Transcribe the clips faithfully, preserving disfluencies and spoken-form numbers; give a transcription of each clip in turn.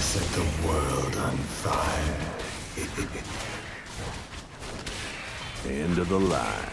to set the world on fire. End of the line.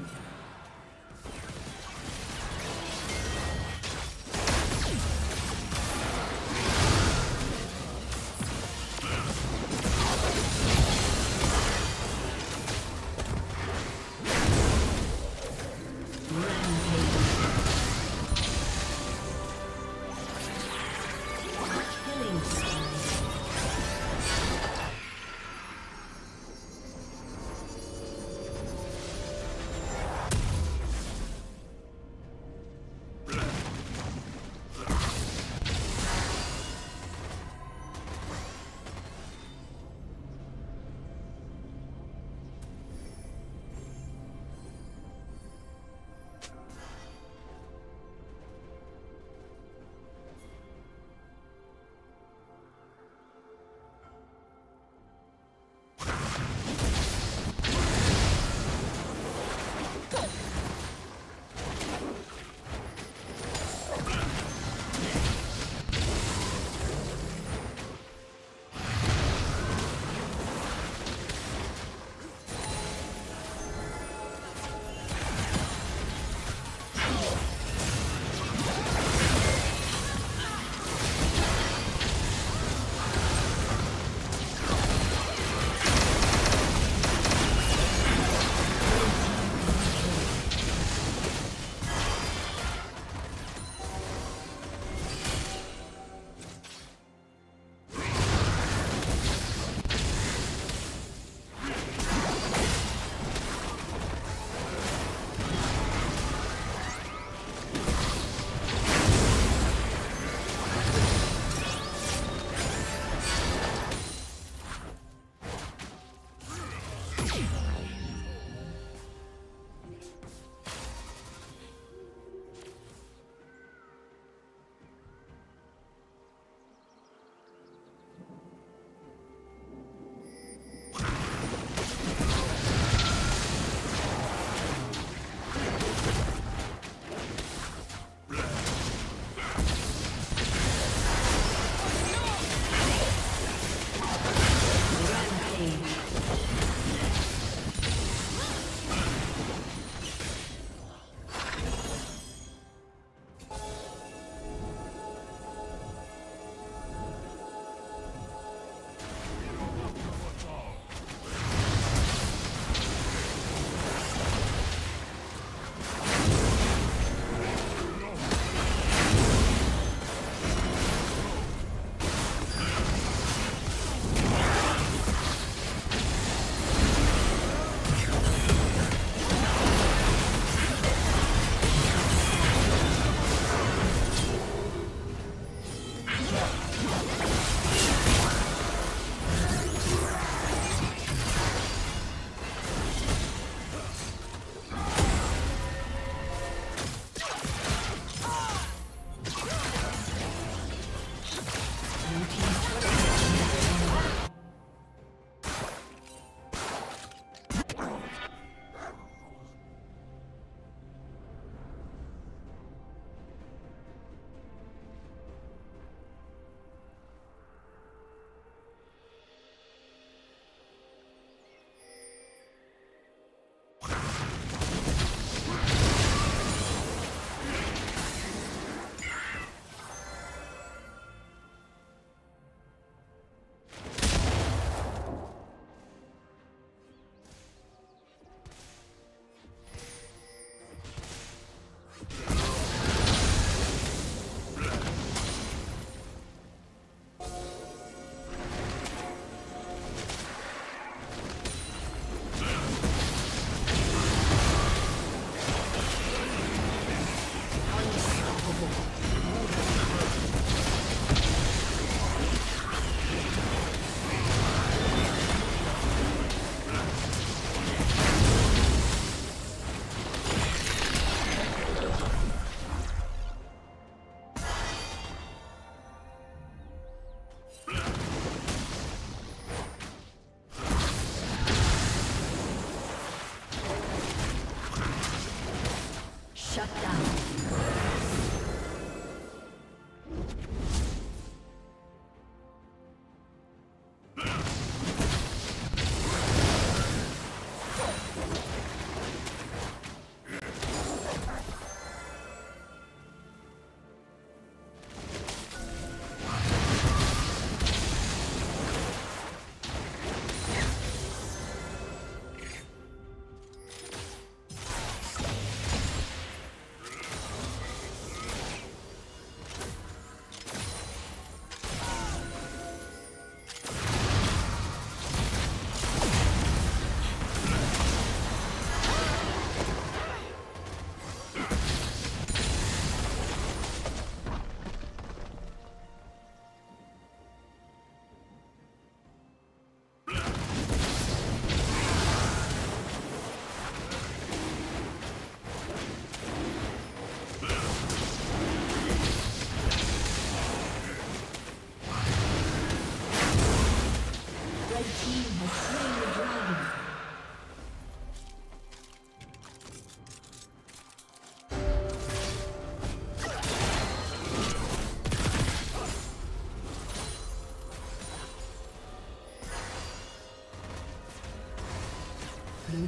Blue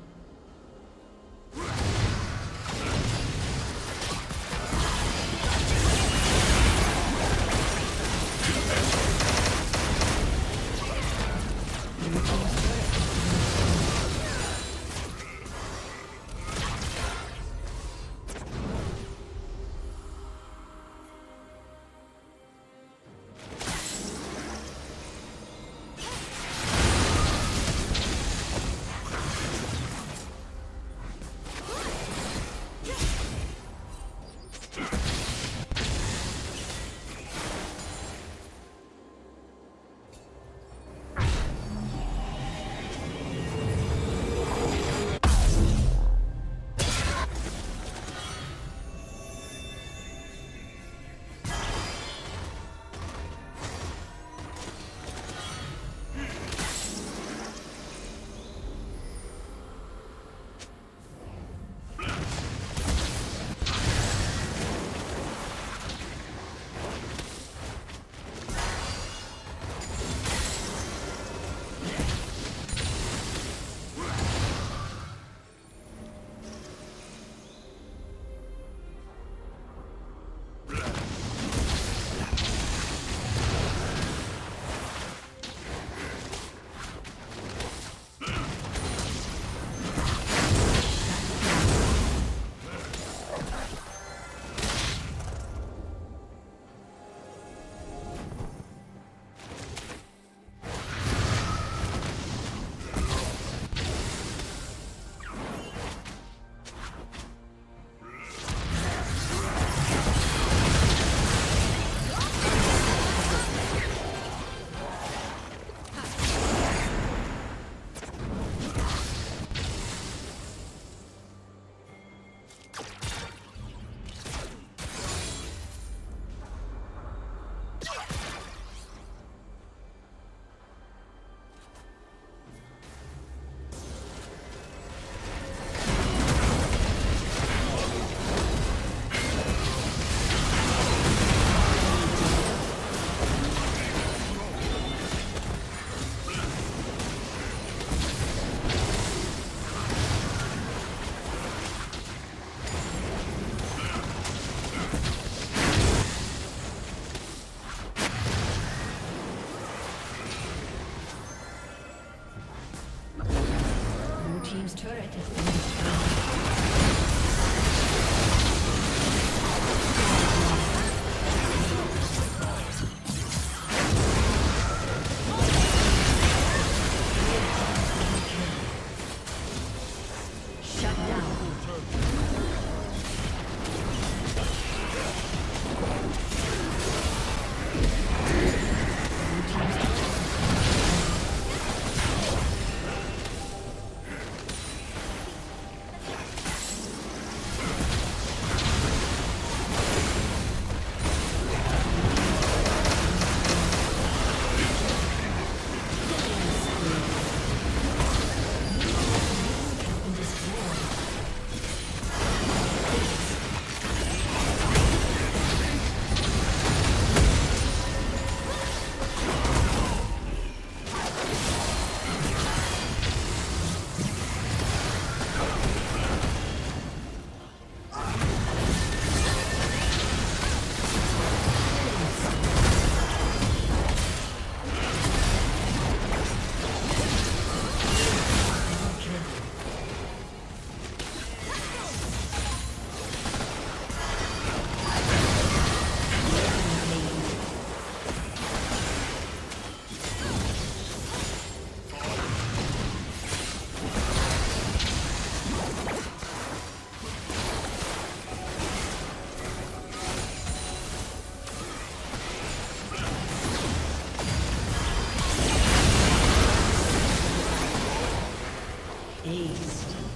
East.